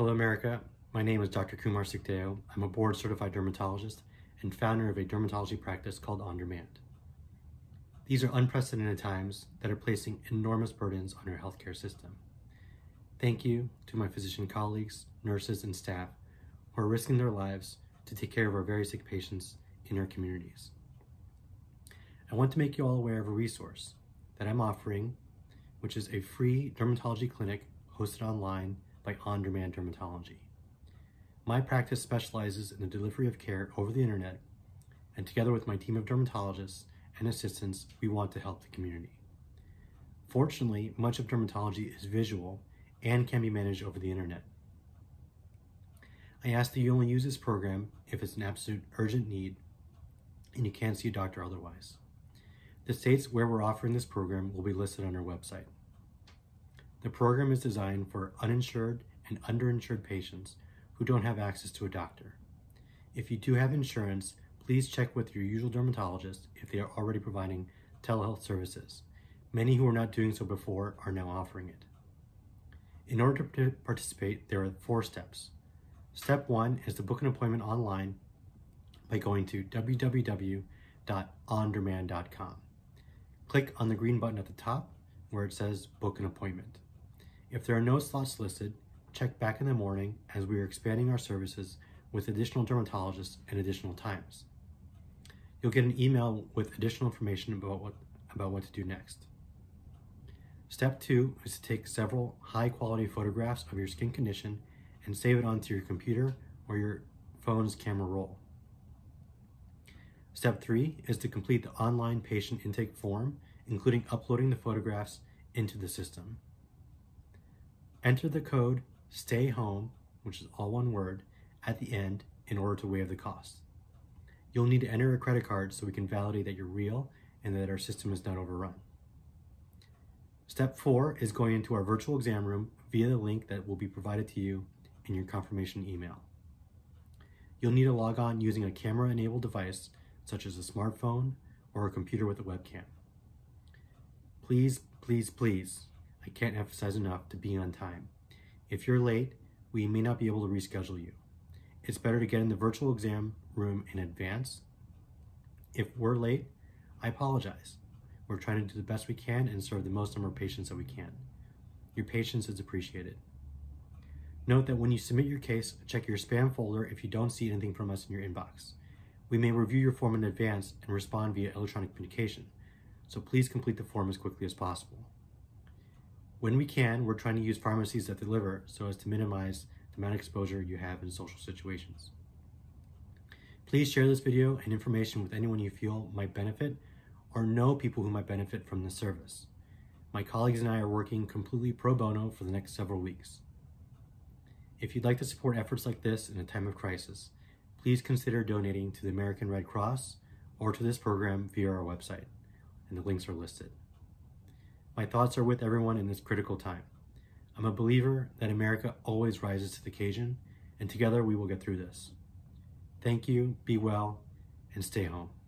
Hello America, my name is Dr. Kumar Sukhdeo. I'm a board certified dermatologist and founder of a dermatology practice called OnDERMAND. These are unprecedented times that are placing enormous burdens on our healthcare system. Thank you to my physician colleagues, nurses, and staff who are risking their lives to take care of our very sick patients in our communities. I want to make you all aware of a resource that I'm offering, which is a free dermatology clinic hosted online by OnDERMAND Dermatology. My practice specializes in the delivery of care over the internet, and together with my team of dermatologists and assistants, we want to help the community. Fortunately, much of dermatology is visual and can be managed over the internet. I ask that you only use this program if it's an absolute urgent need and you can't see a doctor otherwise. The states where we're offering this program will be listed on our website. The program is designed for uninsured and underinsured patients who don't have access to a doctor. If you do have insurance, please check with your usual dermatologist if they are already providing telehealth services. Many who were not doing so before are now offering it. In order to participate, there are 4 steps. Step 1 is to book an appointment online by going to www.ondermand.com. Click on the green button at the top where it says book an appointment. If there are no slots listed, check back in the morning as we are expanding our services with additional dermatologists and additional times. You'll get an email with additional information about what to do next. Step 2 is to take several high-quality photographs of your skin condition and save it onto your computer or your phone's camera roll. Step 3 is to complete the online patient intake form, including uploading the photographs into the system. Enter the code STAYHOME, which is all one word, at the end in order to waive the cost. You'll need to enter a credit card so we can validate that you're real and that our system is not overrun. Step 4 is going into our virtual exam room via the link that will be provided to you in your confirmation email. You'll need to log on using a camera-enabled device such as a smartphone or a computer with a webcam. Please, please, please, I can't emphasize enough to be on time. If you're late, we may not be able to reschedule you. It's better to get in the virtual exam room in advance. If we're late, I apologize. We're trying to do the best we can and serve the most number of patients that we can. Your patience is appreciated. Note that when you submit your case, check your spam folder if you don't see anything from us in your inbox. We may review your form in advance and respond via electronic communication, so please complete the form as quickly as possible. When we can, we're trying to use pharmacies that deliver so as to minimize the amount of exposure you have in social situations. Please share this video and information with anyone you feel might benefit or know people who might benefit from this service. My colleagues and I are working completely pro bono for the next several weeks. If you'd like to support efforts like this in a time of crisis, please consider donating to the American Red Cross or to this program via our website, and the links are listed. My thoughts are with everyone in this critical time. I'm a believer that America always rises to the occasion, and together we will get through this. Thank you, be well, and stay home.